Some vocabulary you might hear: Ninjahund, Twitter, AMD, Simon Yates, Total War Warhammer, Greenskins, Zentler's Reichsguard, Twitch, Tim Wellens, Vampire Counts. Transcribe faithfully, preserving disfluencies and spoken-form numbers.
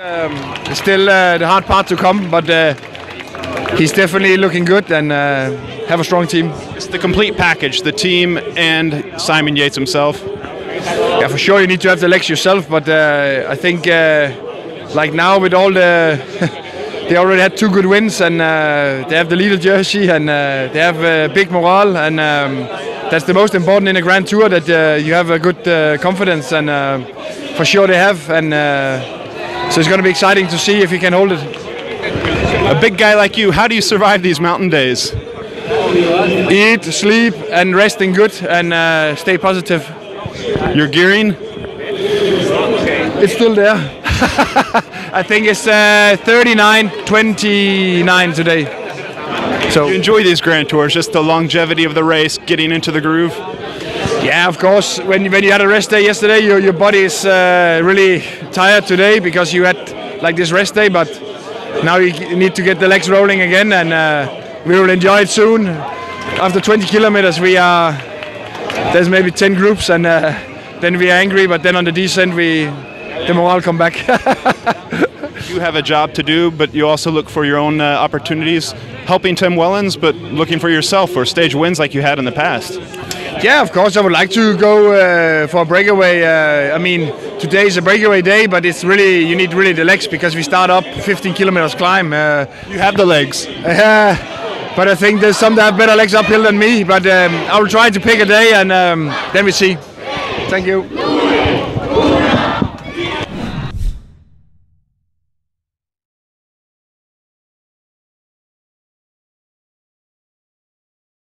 Um, still uh, the hard part to come, but uh, he's definitely looking good and uh, have a strong team. It's the complete package, the team and Simon Yates himself. Yeah, for sure you need to have the legs yourself, but uh, I think uh, like now with all the... they already had two good wins and uh, they have the leader jersey and uh, they have uh, big morale, and um, that's the most important in a Grand Tour, that uh, you have a good uh, confidence, and uh, for sure they have. and. Uh, So it's going to be exciting to see if he can hold it. A big guy like you, how do you survive these mountain days? Eat, sleep and resting good, and uh, stay positive. Your gearing? It's still there. I think it's uh, thirty-nine twenty-nine today. So you enjoy these Grand Tours, just the longevity of the race, getting into the groove? Yeah, of course. When you, when you had a rest day yesterday, your, your body is uh, really tired today because you had like this rest day. But now you need to get the legs rolling again, and uh, we will enjoy it soon. After twenty kilometers, we are there's maybe ten groups, and uh, then we are angry. But then on the descent, we the morale come back. You have a job to do, but you also look for your own uh, opportunities, helping Tim Wellens, but looking for yourself or stage wins like you had in the past. Yeah, of course, I would like to go uh, for a breakaway. Uh, I mean, today is a breakaway day, but it's really, you need really the legs, because we start up fifteen kilometers climb. Uh, you have the legs. Uh, but I think there's some that have better legs uphill than me, but um, I will try to pick a day, and um, then we see. Thank you.